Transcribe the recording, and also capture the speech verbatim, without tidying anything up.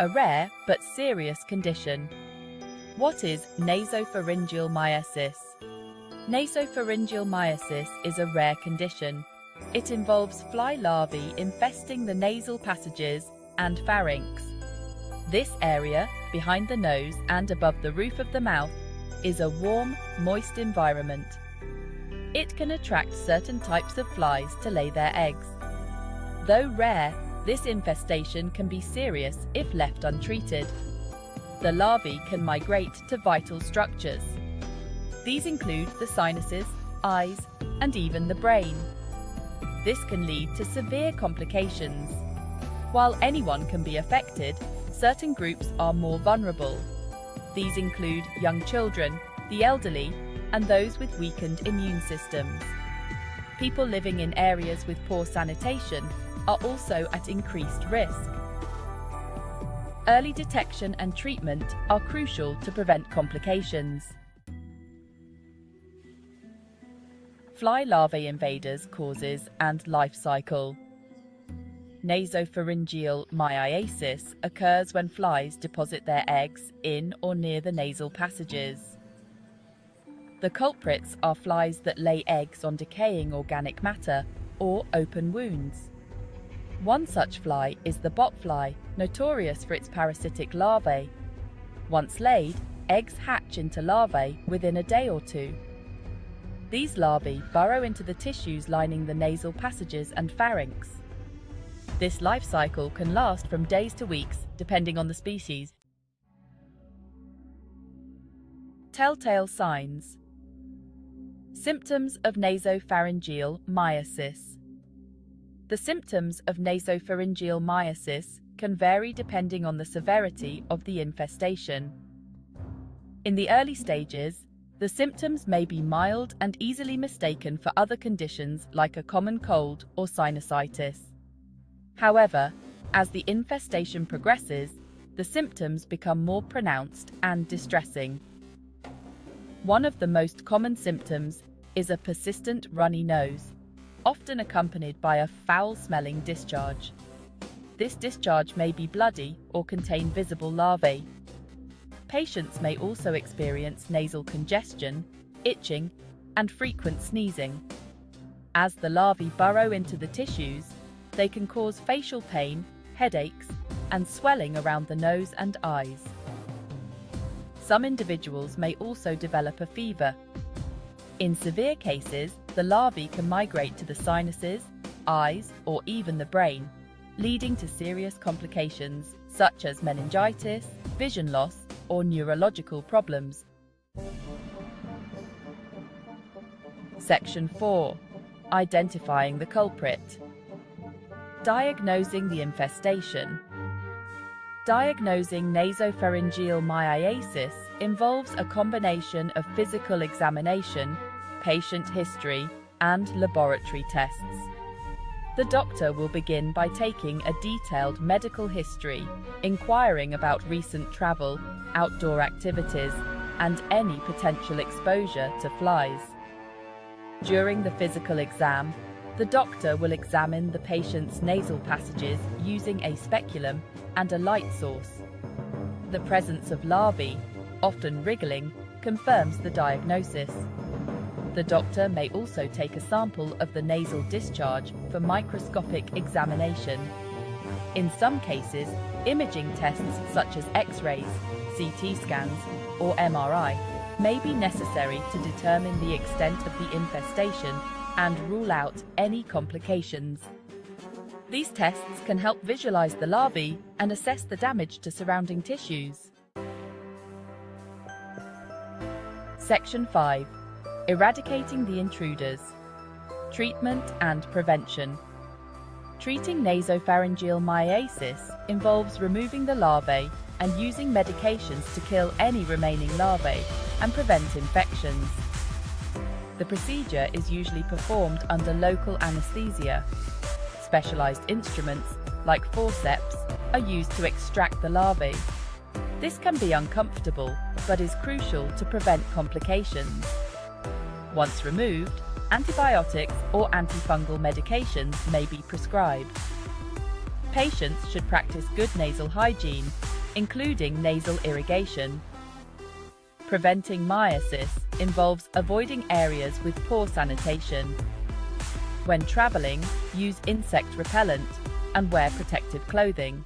a rare but serious condition. What is nasopharyngeal myiasis? Nasopharyngeal myiasis is a rare condition. It involves fly larvae infesting the nasal passages and pharynx. This area, behind the nose and above the roof of the mouth, is a warm, moist environment. It can attract certain types of flies to lay their eggs. Though rare, this infestation can be serious if left untreated. The larvae can migrate to vital structures. These include the sinuses, eyes, and even the brain. This can lead to severe complications. While anyone can be affected, certain groups are more vulnerable. These include young children, the elderly, and those with weakened immune systems. People living in areas with poor sanitation are also at increased risk. Early detection and treatment are crucial to prevent complications. Fly larvae invaders causes and life cycle. Nasopharyngeal myiasis occurs when flies deposit their eggs in or near the nasal passages. The culprits are flies that lay eggs on decaying organic matter or open wounds. One such fly is the botfly, notorious for its parasitic larvae. Once laid, eggs hatch into larvae within a day or two. These larvae burrow into the tissues lining the nasal passages and pharynx. This life cycle can last from days to weeks, depending on the species. Telltale signs. Symptoms of nasopharyngeal myiasis. The symptoms of nasopharyngeal myiasis can vary depending on the severity of the infestation. In the early stages, the symptoms may be mild and easily mistaken for other conditions like a common cold or sinusitis. However, as the infestation progresses, the symptoms become more pronounced and distressing. One of the most common symptoms is a persistent runny nose, often accompanied by a foul-smelling discharge. This discharge may be bloody or contain visible larvae. Patients may also experience nasal congestion, itching, and frequent sneezing. As the larvae burrow into the tissues, they can cause facial pain, headaches, and swelling around the nose and eyes. Some individuals may also develop a fever. In severe cases, the larvae can migrate to the sinuses, eyes, or even the brain, leading to serious complications such as meningitis, vision loss, or neurological problems. Section four. Identifying the culprit. Diagnosing the infestation. Diagnosing nasopharyngeal myiasis involves a combination of physical examination, patient history, and laboratory tests. The doctor will begin by taking a detailed medical history, inquiring about recent travel, outdoor activities, and any potential exposure to flies. During the physical exam, the doctor will examine the patient's nasal passages using a speculum and a light source. The presence of larvae, often wriggling, confirms the diagnosis. The doctor may also take a sample of the nasal discharge for microscopic examination. In some cases, imaging tests such as X-rays, C T scans, or M R I may be necessary to determine the extent of the infestation and rule out any complications. These tests can help visualize the larvae and assess the damage to surrounding tissues. Section five. Eradicating the intruders. Treatment and prevention. Treating nasopharyngeal myiasis involves removing the larvae and using medications to kill any remaining larvae and prevent infections. The procedure is usually performed under local anesthesia. Specialized instruments, like forceps, are used to extract the larvae. This can be uncomfortable, but is crucial to prevent complications. Once removed, antibiotics or antifungal medications may be prescribed. Patients should practice good nasal hygiene including nasal irrigation. Preventing myiasis involves avoiding areas with poor sanitation. When traveling, use insect repellent and wear protective clothing.